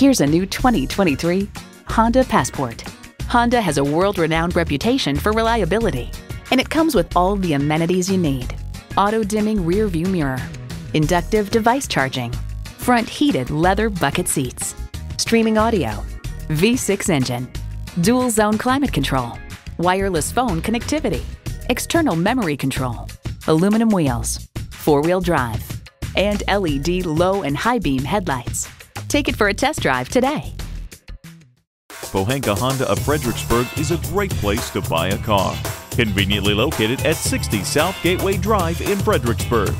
Here's a new 2023 Honda Passport. Honda has a world-renowned reputation for reliability, and it comes with all the amenities you need. Auto-dimming rear-view mirror, inductive device charging, front heated leather bucket seats, streaming audio, V6 engine, dual-zone climate control, wireless phone connectivity, external memory control, aluminum wheels, four-wheel drive, and LED low and high beam headlights. Take it for a test drive today. Pohanka Honda of Fredericksburg is a great place to buy a car. Conveniently located at 60 South Gateway Drive in Fredericksburg.